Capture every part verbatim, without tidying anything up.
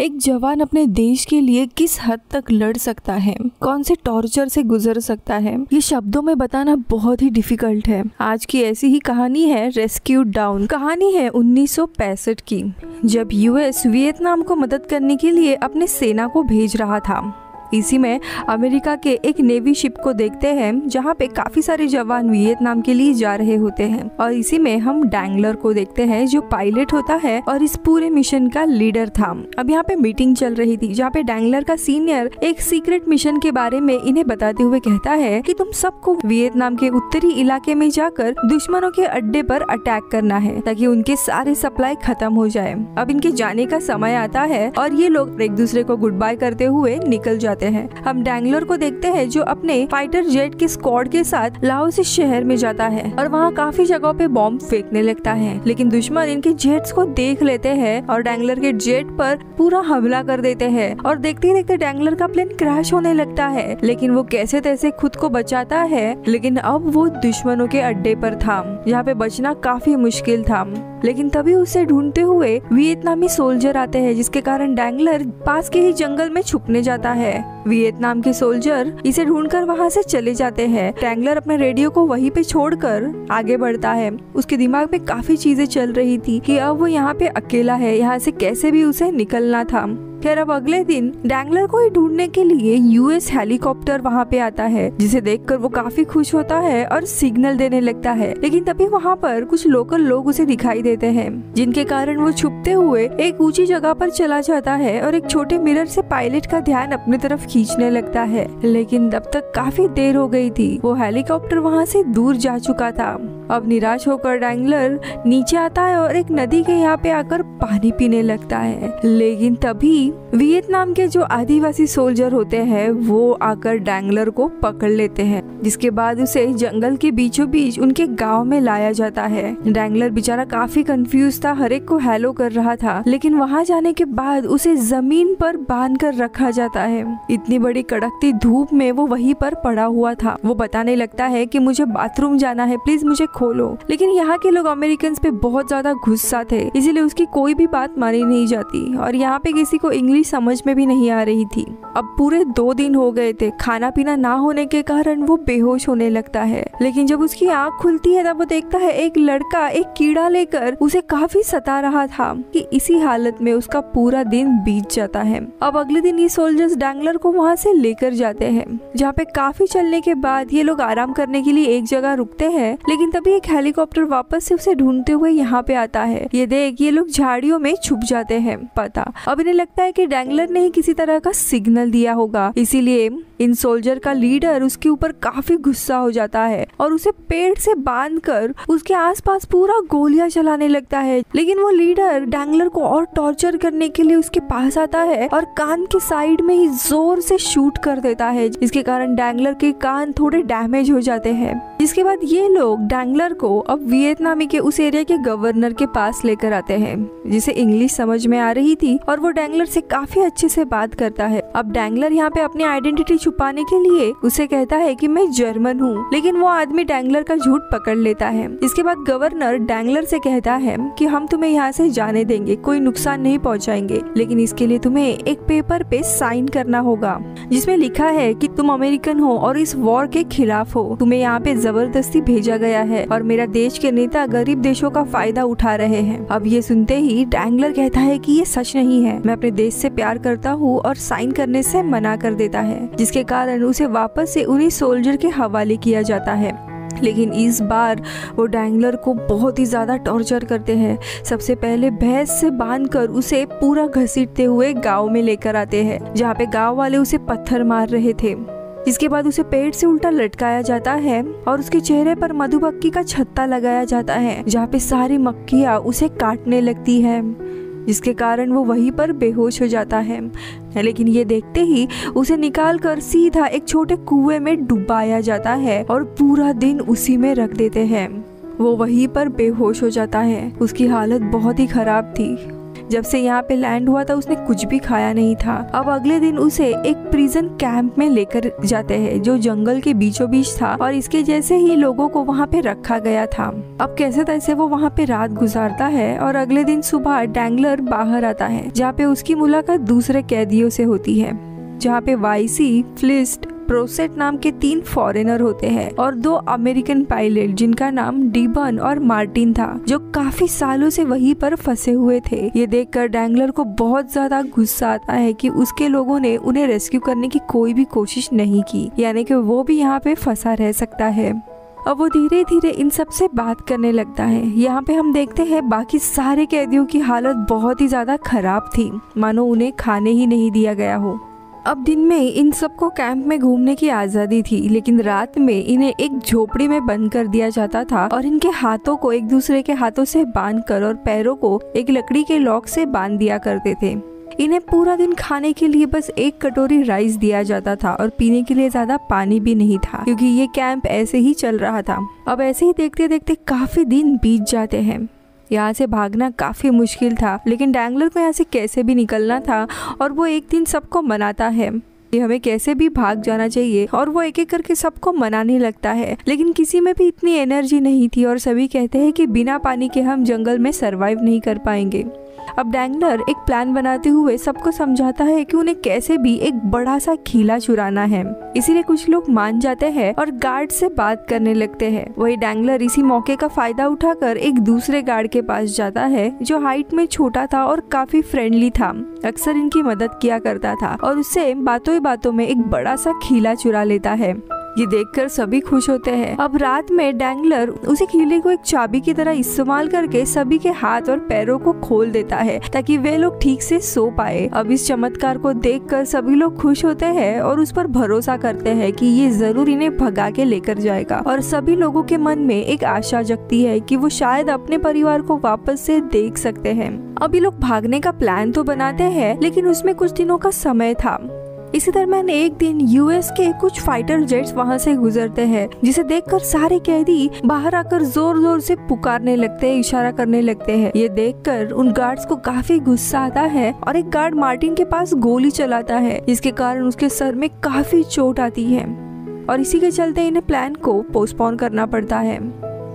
एक जवान अपने देश के लिए किस हद तक लड़ सकता है, कौन से टॉर्चर से गुजर सकता है, ये शब्दों में बताना बहुत ही डिफिकल्ट है। आज की ऐसी ही कहानी है रेस्क्यू डाउन। कहानी है उन्नीस सौ पैंसठ की, जब यूएस वियतनाम को मदद करने के लिए अपने सेना को भेज रहा था। इसी में अमेरिका के एक नेवी शिप को देखते हैं जहाँ पे काफी सारे जवान वियतनाम के लिए जा रहे होते हैं, और इसी में हम डेंगलर को देखते हैं जो पायलट होता है और इस पूरे मिशन का लीडर था। अब यहाँ पे मीटिंग चल रही थी जहाँ पे डेंगलर का सीनियर एक सीक्रेट मिशन के बारे में इन्हें बताते हुए कहता है कि तुम सबको वियतनाम के उत्तरी इलाके में जाकर दुश्मनों के अड्डे पर अटैक करना है ताकि उनके सारे सप्लाई खत्म हो जाए। अब इनके जाने का समय आता है और ये लोग एक दूसरे को गुड बाय करते हुए निकल जाते हैं। हम डेंगलर को देखते हैं जो अपने फाइटर जेट के स्क्वाड के साथ लाओस शहर में जाता है और वहाँ काफी जगहों पे बॉम्ब फेंकने लगता है, लेकिन दुश्मन इनके जेट्स को देख लेते हैं और डेंगलर के जेट पर पूरा हमला कर देते हैं और देखते देखते डेंगलर का प्लेन क्रैश होने लगता है, लेकिन वो कैसे तैसे खुद को बचाता है। लेकिन अब वो दुश्मनों के अड्डे पर था जहाँ पे बचना काफी मुश्किल था, लेकिन तभी उसे ढूंढते हुए वियतनामी सोल्जर आते हैं जिसके कारण डेंगलर पास के ही जंगल में छुपने जाता है। वियतनाम के सोल्जर इसे ढूंढकर वहाँ से चले जाते हैं। डेंगलर अपने रेडियो को वहीं पे छोड़कर आगे बढ़ता है। उसके दिमाग में काफी चीजें चल रही थी कि अब वो यहाँ पे अकेला है, यहाँ से कैसे भी उसे निकलना था। खैर अब अगले दिन डेंगलर को ही ढूंढने के लिए यूएस हेलीकॉप्टर वहाँ पे आता है, जिसे देखकर वो काफी खुश होता है और सिग्नल देने लगता है, लेकिन तभी वहाँ पर कुछ लोकल लोग उसे दिखाई देते हैं, जिनके कारण वो छुपते हुए एक ऊंची जगह पर चला जाता है और एक छोटे मिरर से पायलट का ध्यान अपनी तरफ खींचने लगता है। लेकिन तब तक काफी देर हो गई थी, वो हेलीकॉप्टर वहाँ से दूर जा चुका था। अब निराश होकर डेंगलर नीचे आता है और एक नदी के यहाँ पे आकर पानी पीने लगता है, लेकिन तभी वियतनाम के जो आदिवासी सोल्जर होते हैं वो आकर डेंगलर को पकड़ लेते हैं, जिसके बाद उसे जंगल के बीचों बीच उनके गांव में लाया जाता है। डेंगलर बेचारा काफी कंफ्यूज था, हर एक को हेलो कर रहा था, लेकिन वहां जाने के बाद उसे जमीन पर बांध कर रखा जाता है। इतनी बड़ी कड़कती धूप में वो वहीं पर पड़ा हुआ था। वो बताने लगता है कि मुझे बाथरूम जाना है, प्लीज मुझे खोलो, लेकिन यहाँ के लोग अमेरिकन पे बहुत ज्यादा गुस्सा थे, इसीलिए उसकी कोई भी बात मानी नहीं जाती और यहाँ पे किसी को इंग्लिश समझ में भी नहीं आ रही थी। अब पूरे दो दिन हो गए थे, खाना पीना ना होने के कारण वो बेहोश होने लगता है, लेकिन जब उसकी आँख खुलती है तब वो देखता है एक लड़का एक कीड़ा लेकर उसे काफी सता रहा था कि इसी हालत में उसका पूरा दिन बीत जाता है। अब अगले दिन ये सोल्जर्स डेंगलर को वहाँ से लेकर जाते हैं, जहाँ पे काफी चलने के बाद ये लोग आराम करने के लिए एक जगह रुकते हैं, लेकिन तभी एक हेलीकॉप्टर वापस से उसे ढूंढते हुए यहाँ पे आता है। ये देख ये लोग झाड़ियों में छुप जाते हैं। पता अब इन्हें लगता है कि डेंगलर ने ही किसी तरह का सिग्नल दिया होगा, इसीलिए इन सोल्जर का लीडर उसके ऊपर काफी गुस्सा हो जाता है और उसे पेड़ से बांधकर उसके आसपास पूरा गोलियां चलाने लगता है, लेकिन वो लीडर डेंगलर को और टॉर्चर करने के लिए उसके पास आता है और कान के साइड में ही जोर से शूट कर देता है, जिसके कारण डेंगलर के कान थोड़े डैमेज हो जाते हैं। जिसके बाद ये लोग डेंगलर को अब वियतनामी के उस एरिया के गवर्नर के पास लेकर आते हैं, जिसे इंग्लिश समझ में आ रही थी और वो डेंगलर से काफी अच्छे से बात करता है। अब डेंगलर यहाँ पे अपनी आइडेंटिटी छुपाने के लिए उसे कहता है कि मैं जर्मन हूँ, लेकिन वो आदमी डेंगलर का झूठ पकड़ लेता है। इसके बाद गवर्नर डेंगलर से कहता है कि हम तुम्हें यहाँ से जाने देंगे, कोई नुकसान नहीं पहुँचाएंगे, लेकिन इसके लिए तुम्हें एक पेपर पे साइन करना होगा जिसमें लिखा है कि तुम अमेरिकन हो और इस वॉर के खिलाफ हो, तुम्हें यहाँ पे जबरदस्ती भेजा गया है और मेरा देश के नेता गरीब देशों का फायदा उठा रहे हैं। अब ये सुनते ही डेंगलर कहता है कि ये सच नहीं है, मैं अपने देश से प्यार करता हूँ, और साइन करने से मना कर देता है, जिसके कारण उसे वापस से उन्हीं सोल्जर के हवाले किया जाता है। लेकिन इस बार वो डेंगलर को बहुत ही ज़्यादा टॉर्चर करते हैं। सबसे पहले भैंस से बांधकर उसे पूरा घसीटते हुए गांव में लेकर आते हैं, जहाँ पे गांव वाले उसे पत्थर मार रहे थे। इसके बाद उसे पेड़ से उल्टा लटकाया जाता है और उसके चेहरे पर मधुमक्खी का छत्ता लगाया जाता है, जहाँ पे सारी मक्खियाँ उसे काटने लगती है, जिसके कारण वो वहीं पर बेहोश हो जाता है। लेकिन ये देखते ही उसे निकालकर सीधा एक छोटे कुएं में डुबाया जाता है और पूरा दिन उसी में रख देते हैं। वो वहीं पर बेहोश हो जाता है। उसकी हालत बहुत ही खराब थी। जब से यहाँ पे लैंड हुआ था उसने कुछ भी खाया नहीं था। अब अगले दिन उसे एक प्रिजन कैंप में लेकर जाते हैं जो जंगल के बीचों बीच था और इसके जैसे ही लोगों को वहाँ पे रखा गया था। अब कैसे तैसे वो वहाँ पे रात गुजारता है और अगले दिन सुबह डेंगलर बाहर आता है जहाँ पे उसकी मुलाकात दूसरे कैदियों से होती है, जहाँ पे वाईसी, फ्लिस्ट, प्रोसेट नाम के तीन फॉरेनर होते हैं और दो अमेरिकन पायलट जिनका नाम डीबन और मार्टिन था जो काफी सालों से वहीं पर फंसे हुए थे। ये देखकर डेंगलर को बहुत ज्यादा गुस्सा आता है कि उसके लोगों ने उन्हें रेस्क्यू करने की कोई भी कोशिश नहीं की, यानी कि वो भी यहाँ पे फंसा रह सकता है। अब वो धीरे धीरे इन सब से बात करने लगता है। यहाँ पे हम देखते हैं बाकी सारे कैदियों की हालत बहुत ही ज्यादा खराब थी, मानो उन्हें खाने ही नहीं दिया गया हो। अब दिन में इन सबको कैंप में घूमने की आज़ादी थी, लेकिन रात में इन्हें एक झोपड़ी में बंद कर दिया जाता था और इनके हाथों को एक दूसरे के हाथों से बांध कर और पैरों को एक लकड़ी के लॉक से बांध दिया करते थे। इन्हें पूरा दिन खाने के लिए बस एक कटोरी राइस दिया जाता था और पीने के लिए ज्यादा पानी भी नहीं था, क्योंकि ये कैंप ऐसे ही चल रहा था। अब ऐसे ही देखते देखते काफी दिन बीत जाते हैं। यहाँ से भागना काफ़ी मुश्किल था, लेकिन डेंगलर को यहाँ से कैसे भी निकलना था और वो एक दिन सबको मनाता है कि हमें कैसे भी भाग जाना चाहिए और वो एक एक करके सबको मनाने लगता है, लेकिन किसी में भी इतनी एनर्जी नहीं थी और सभी कहते हैं कि बिना पानी के हम जंगल में सर्वाइव नहीं कर पाएंगे। अब डेंगलर एक प्लान बनाते हुए सबको समझाता है कि उन्हें कैसे भी एक बड़ा सा खीला चुराना है, इसीलिए कुछ लोग मान जाते हैं और गार्ड से बात करने लगते हैं। वही डेंगलर इसी मौके का फायदा उठाकर एक दूसरे गार्ड के पास जाता है जो हाइट में छोटा था और काफी फ्रेंडली था, अक्सर इनकी मदद किया करता था और उससे बातों ही बातों में एक बड़ा सा खीला चुरा लेता है। ये देखकर सभी खुश होते हैं। अब रात में डेंगलर उसी खीले को एक चाबी की तरह इस्तेमाल करके सभी के हाथ और पैरों को खोल देता है ताकि वे लोग ठीक से सो पाए। अब इस चमत्कार को देखकर सभी लोग खुश होते हैं और उस पर भरोसा करते हैं कि ये जरूर इन्हें भगा के लेकर जाएगा और सभी लोगों के मन में एक आशा जगती है कि वो शायद अपने परिवार को वापस से देख सकते हैं। अब ये लोग भागने का प्लान तो बनाते हैं, लेकिन उसमें कुछ दिनों का समय था। इसी दरम्यान एक दिन यूएस के कुछ फाइटर जेट्स वहां से गुजरते हैं, जिसे देखकर सारे कैदी बाहर आकर जोर जोर से पुकारने लगते हैं, इशारा करने लगते हैं। ये देखकर उन गार्ड्स को काफी गुस्सा आता है और एक गार्ड मार्टिन के पास गोली चलाता है, जिसके कारण उसके सर में काफी चोट आती है और इसी के चलते इन्हें प्लान को पोस्टपोन करना पड़ता है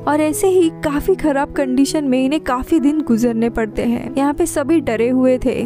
और ऐसे ही काफी खराब कंडीशन में इन्हें काफी दिन गुजरने पड़ते हैं। यहाँ पे सभी डरे हुए थे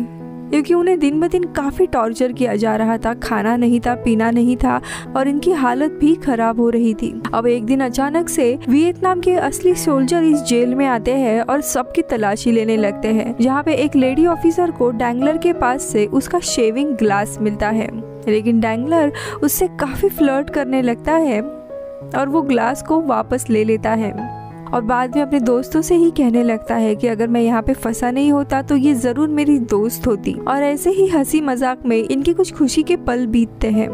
क्योंकि उन्हें दिन ब दिन काफ़ी टॉर्चर किया जा रहा था, खाना नहीं था, पीना नहीं था और इनकी हालत भी खराब हो रही थी। अब एक दिन अचानक से वियतनाम के असली सोल्जर इस जेल में आते हैं और सबकी तलाशी लेने लगते हैं, जहाँ पे एक लेडी ऑफिसर को डेंगलर के पास से उसका शेविंग ग्लास मिलता है, लेकिन डेंगलर उससे काफ़ी फ्लर्ट करने लगता है और वो ग्लास को वापस ले लेता है और बाद में अपने दोस्तों से ही कहने लगता है कि अगर मैं यहाँ पे फंसा नहीं होता तो ये ज़रूर मेरी दोस्त होती। और ऐसे ही हंसी मजाक में इनके कुछ खुशी के पल बीतते हैं।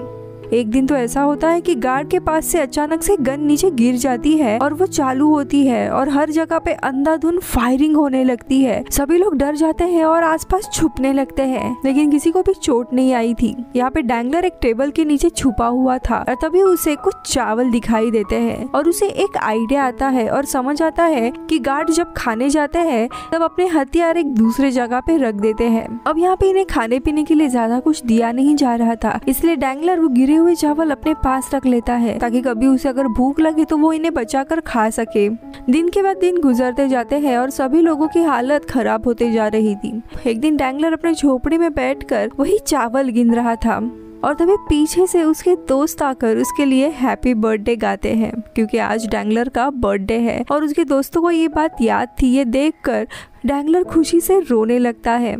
एक दिन तो ऐसा होता है कि गार्ड के पास से अचानक से गन नीचे गिर जाती है और वो चालू होती है और हर जगह पे अंधाधुंध फायरिंग होने लगती है। सभी लोग डर जाते हैं और आसपास छुपने लगते हैं, लेकिन किसी को भी चोट नहीं आई थी। यहाँ पे डेंगलर एक टेबल के नीचे छुपा हुआ था और तभी उसे कुछ चावल दिखाई देते हैं और उसे एक आइडिया आता है और समझ आता है कि गार्ड जब खाने जाते हैं तब अपने हथियार एक दूसरे जगह पे रख देते हैं। अब यहाँ पे इन्हें खाने पीने के लिए ज्यादा कुछ दिया नहीं जा रहा था, इसलिए डेंगलर वो गिरे हुए चावल अपने पास रख लेता है ताकि कभी उसे अगर भूख लगे तो वो इन्हें बचाकर खा सके। दिन के बाद दिन गुजरते जाते हैं और सभी लोगों की हालत खराब होते जा रही थी। एक दिन डेंगलर अपने झोपड़ी में बैठकर वही चावल गिन रहा था और तभी पीछे से उसके दोस्त आकर उसके लिए हैप्पी बर्थडे गाते हैं, क्योंकि आज डेंगलर का बर्थडे है और उसके दोस्तों को ये बात याद थी। ये देखकर डेंगलर खुशी से रोने लगता है।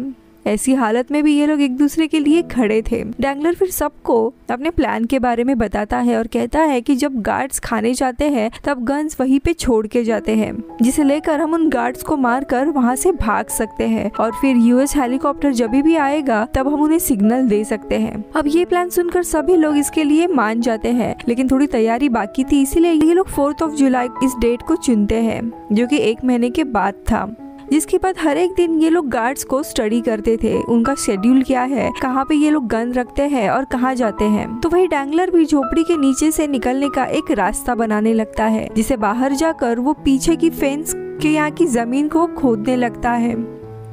ऐसी हालत में भी ये लोग एक दूसरे के लिए खड़े थे। डेंगलर फिर सबको अपने प्लान के बारे में बताता है और कहता है कि जब गार्ड्स खाने जाते हैं तब गन्स वहीं पे छोड़ के जाते हैं, जिसे लेकर हम उन गार्ड्स को मारकर वहाँ से भाग सकते हैं और फिर यूएस हेलीकॉप्टर जब भी आएगा तब हम उन्हें सिग्नल दे सकते हैं। अब ये प्लान सुनकर सभी लोग इसके लिए मान जाते हैं, लेकिन थोड़ी तैयारी बाकी थी, इसीलिए ये लोग फोर्थ ऑफ जुलाई इस डेट को चुनते हैं जो कि एक महीने के बाद था, जिसके बाद हर एक दिन ये लोग गार्ड्स को स्टडी करते थे, उनका शेड्यूल क्या है, कहाँ पे ये लोग गन रखते हैं और कहाँ जाते हैं। तो वही डेंगलर भी झोपड़ी के नीचे से निकलने का एक रास्ता बनाने लगता है, जिसे बाहर जाकर वो पीछे की फेंस के यहाँ की जमीन को खोदने लगता है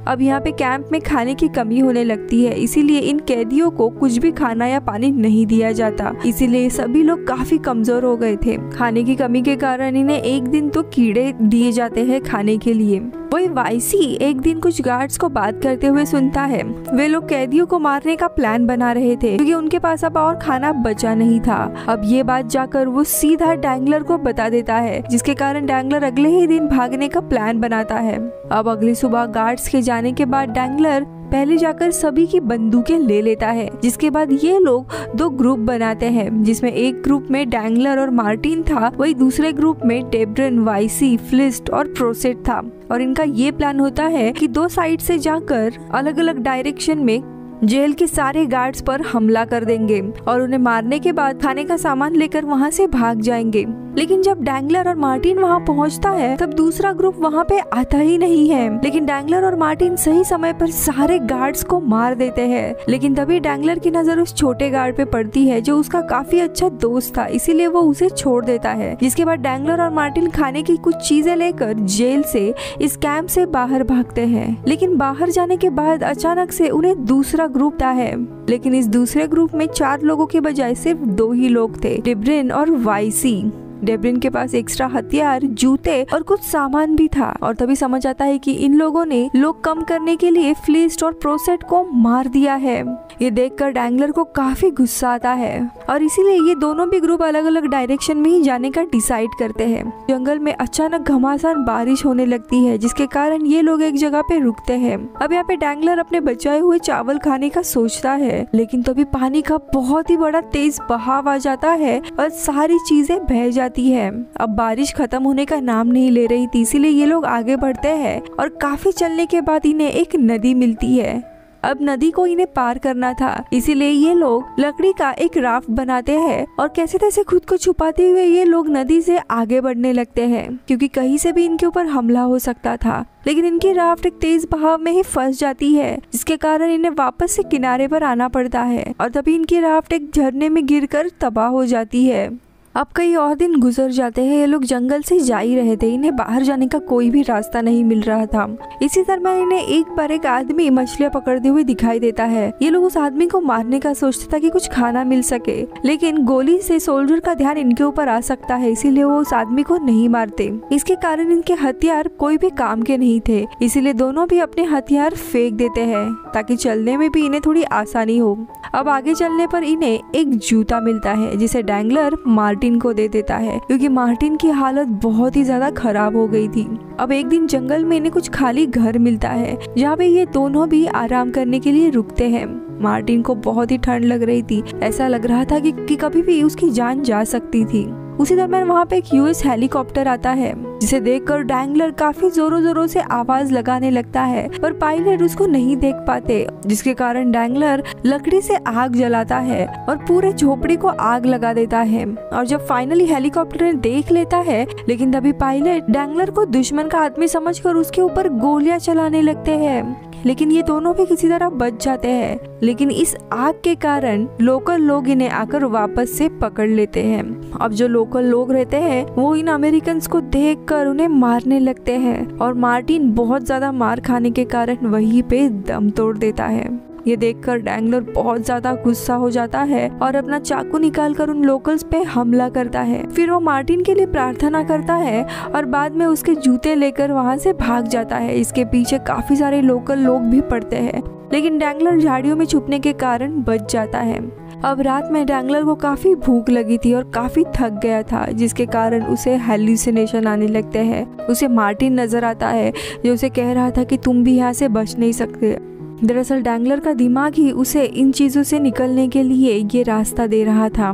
अब यहाँ पे कैंप में खाने की कमी होने लगती है, इसीलिए इन कैदियों को कुछ भी खाना या पानी नहीं दिया जाता, इसीलिए सभी लोग काफी कमजोर हो गए थे। खाने की कमी के कारण इन्हें एक दिन तो कीड़े दिए जाते हैं खाने के लिए। वही वाईसी एक दिन कुछ गार्ड्स को बात करते हुए सुनता है। वे लोग कैदियों को मारने का प्लान बना रहे थे क्योंकि उनके पास अब और खाना बचा नहीं था। अब ये बात जाकर वो सीधा डेंगलर को बता देता है, जिसके कारण डेंगलर अगले ही दिन भागने का प्लान बनाता है। अब अगली सुबह गार्ड्स के जाने के बाद डेंगलर पहले जाकर सभी की बंदूकें ले लेता है, जिसके बाद ये लोग दो ग्रुप बनाते हैं, जिसमें एक ग्रुप में डेंगलर और मार्टिन था, वही दूसरे ग्रुप में डेब्रन, वाईसी, फ्लिस्ट और प्रोसेट था। और इनका ये प्लान होता है कि दो साइड से जाकर अलग अलग डायरेक्शन में जेल के सारे गार्ड्स पर हमला कर देंगे और उन्हें मारने के बाद खाने का सामान लेकर वहाँ से भाग जाएंगे। लेकिन जब डेंगलर और मार्टिन वहाँ पहुँचता है तब दूसरा ग्रुप वहाँ पे आता ही नहीं है, लेकिन डेंगलर और मार्टिन सही समय पर सारे गार्ड्स को मार देते हैं। लेकिन तभी डेंगलर की नजर उस छोटे गार्ड पे पड़ती है जो उसका काफी अच्छा दोस्त था, इसीलिए वो उसे छोड़ देता है। जिसके बाद डेंगलर और मार्टिन खाने की कुछ चीजें लेकर जेल से इस कैंप से बाहर भागते हैं। लेकिन बाहर जाने के बाद अचानक से उन्हें दूसरा ग्रुप था है, लेकिन इस दूसरे ग्रुप में चार लोगों के बजाय सिर्फ दो ही लोग थे, डेब्रिन और वाईसी। डेब्रिन के पास एक्स्ट्रा हथियार, जूते और कुछ सामान भी था और तभी समझ आता है कि इन लोगों ने लोग कम करने के लिए फ्लिस्ट और प्रोसेट को मार दिया है। ये देखकर डेंगलर को काफी गुस्सा आता है और इसीलिए ये दोनों भी ग्रुप अलग अलग डायरेक्शन में ही जाने का डिसाइड करते हैं। जंगल में अचानक घमासान बारिश होने लगती है, जिसके कारण ये लोग एक जगह पे रुकते हैं। अब यहाँ पे डेंगलर अपने बचाए हुए चावल खाने का सोचता है, लेकिन तभी पानी का बहुत ही बड़ा तेज बहाव आ जाता है और सारी चीजें बह जाती है। अब बारिश खत्म होने का नाम नहीं ले रही थी, इसीलिए ये लोग आगे बढ़ते हैं और काफी चलने के बाद इन्हें एक नदी मिलती है। अब नदी को इन्हें पार करना था, इसीलिए ये लोग लकड़ी का एक राफ्ट बनाते हैं और कैसे तैसे खुद को छुपाते हुए ये लोग नदी से आगे बढ़ने लगते हैं, क्योंकि कहीं से भी इनके ऊपर हमला हो सकता था। लेकिन इनकी राफ्ट एक तेज बहाव में ही फंस जाती है, जिसके कारण इन्हें वापस से किनारे पर आना पड़ता है और तभी इनकी राफ्ट एक झरने में गिर कर तबाह हो जाती है। अब कई और दिन गुजर जाते हैं, ये लोग जंगल से जा ही रहे थे, इन्हें बाहर जाने का कोई भी रास्ता नहीं मिल रहा था। इसी दरमियान इन्हें एक बार एक आदमी मछलियाँ पकड़ते हुए दिखाई देता है। ये लोग उस आदमी को मारने का सोचते ताकि कुछ खाना मिल सके, लेकिन गोली से सोल्जर का ध्यान इनके ऊपर आ सकता है, इसीलिए वो उस आदमी को नहीं मारते। इसके कारण इनके हथियार कोई भी काम के नहीं थे, इसीलिए दोनों भी अपने हथियार फेंक देते हैं ताकि चलने में भी इन्हें थोड़ी आसानी हो। अब आगे चलने पर इन्हें एक जूता मिलता है, जिसे डेंगलर मार्टिन को दे देता है, क्योंकि मार्टिन की हालत बहुत ही ज्यादा खराब हो गई थी। अब एक दिन जंगल में इन्हें कुछ खाली घर मिलता है, जहाँ पे ये दोनों भी आराम करने के लिए रुकते हैं। मार्टिन को बहुत ही ठंड लग रही थी, ऐसा लग रहा था कि, कि कभी भी उसकी जान जा सकती थी। उसी दरमियान वहाँ पे एक यूएस हेलीकॉप्टर आता है, जिसे देखकर डेंगलर काफी जोरों जोरों से आवाज लगाने लगता है, पर पायलट उसको नहीं देख पाते, जिसके कारण डेंगलर लकड़ी से आग जलाता है और पूरे झोपड़ी को आग लगा देता है। और जब फाइनली हेलीकॉप्टर देख लेता है, लेकिन तभी पायलट डेंगलर को दुश्मन का आदमी समझकर उसके ऊपर गोलियां चलाने लगते हैं, लेकिन ये दोनों भी किसी तरह बच जाते हैं। लेकिन इस आग के कारण लोकल लोग इन्हें आकर वापस से पकड़ लेते हैं। अब जो लोकल लोग रहते हैं वो इन अमेरिकन्स को देखकर उन्हें मारने लगते हैं और मार्टिन बहुत ज्यादा मार खाने के कारण वहीं पे दम तोड़ देता है। ये देखकर डेंगलर बहुत ज्यादा गुस्सा हो जाता है और अपना चाकू निकालकर उन लोकल्स पे हमला करता है। फिर वो मार्टिन के लिए प्रार्थना करता है और बाद में उसके जूते लेकर वहाँ से भाग जाता है। इसके पीछे काफी सारे लोकल लोग भी पड़ते हैं, लेकिन डेंगलर झाड़ियों में छुपने के कारण बच जाता है। अब रात में डेंगलर को काफी भूख लगी थी और काफी थक गया था, जिसके कारण उसे हेल्यूसिनेशन आने लगते हैं। उसे मार्टिन नजर आता है जो उसे कह रहा था कि तुम भी यहाँ से बच नहीं सकते। दरअसल डेंगलर का दिमाग ही उसे इन चीजों से निकलने के लिए ये रास्ता दे रहा था।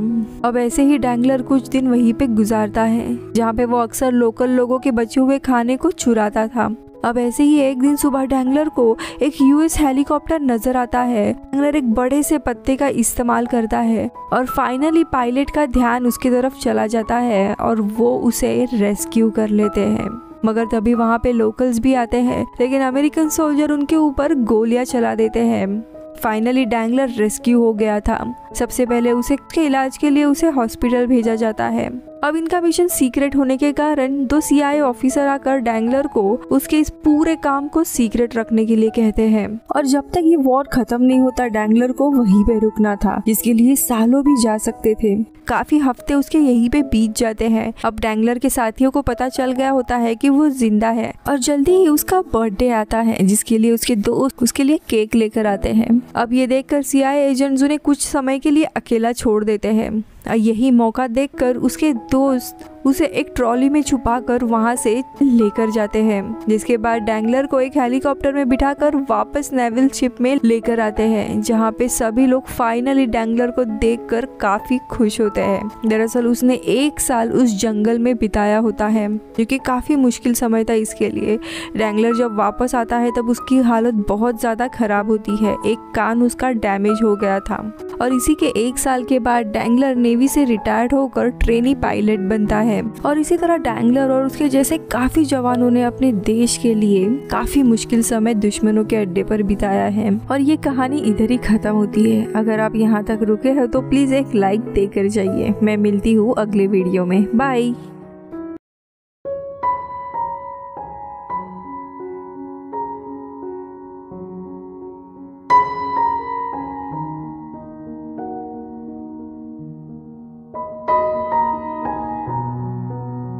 अब ऐसे ही डेंगलर कुछ दिन वहीं पे गुजारता है, जहाँ पे वो अक्सर लोकल लोगों के बचे हुए खाने को चुराता था। अब ऐसे ही एक दिन सुबह डेंगलर को एक यूएस हेलीकॉप्टर नजर आता है। डेंगलर एक बड़े से पत्ते का इस्तेमाल करता है और फाइनली पायलट का ध्यान उसकी तरफ चला जाता है और वो उसे रेस्क्यू कर लेते हैं। मगर तभी वहाँ पे लोकल्स भी आते हैं, लेकिन अमेरिकन सोल्जर उनके ऊपर गोलियां चला देते हैं। फाइनली डेंगलर रेस्क्यू हो गया था। सबसे पहले उसे के इलाज के लिए उसे हॉस्पिटल भेजा जाता है। अब इनका मिशन सीक्रेट होने के कारण दो सीआईए ऑफिसर आकर डेंगलर को उसके इस पूरे काम को सीक्रेट रखने के लिए कहते हैं और जब तक ये वॉर खत्म नहीं होता डेंगलर को वहीं पे रुकना था, जिसके लिए सालों भी जा सकते थे। काफी हफ्ते उसके यहीं पे बीत जाते हैं। अब डेंगलर के साथियों को पता चल गया होता है कि वो जिंदा है और जल्दी ही उसका बर्थडे आता है, जिसके लिए उसके दोस्त उसके लिए केक लेकर आते हैं। अब ये देखकर सीआईए एजेंट्स उन्हें कुछ समय के लिए अकेला छोड़ देते हैं। यही मौका देखकर उसके दोस्त उसे एक ट्रॉली में छुपाकर वहां से लेकर जाते हैं, जिसके बाद डेंगलर को एक हेलीकॉप्टर में बिठाकर वापस नेवल शिप में लेकर आते हैं, जहां पे सभी लोग फाइनली डेंगलर को देखकर काफी खुश होते हैं। दरअसल उसने एक साल उस जंगल में बिताया होता है, जो कि काफी मुश्किल समय था इसके लिए। डेंगलर जब वापस आता है तब उसकी हालत बहुत ज्यादा खराब होती है, एक कान उसका डैमेज हो गया था और इसी के एक साल के बाद डेंगलर नेवी से रिटायर्ड होकर ट्रेनी पायलट बनता है। और इसी तरह डेंगलर और उसके जैसे काफी जवानों ने अपने देश के लिए काफी मुश्किल समय दुश्मनों के अड्डे पर बिताया है। और ये कहानी इधर ही खत्म होती है। अगर आप यहाँ तक रुके हो तो प्लीज एक लाइक देकर जाइए। मैं मिलती हूँ अगले वीडियो में। बाय।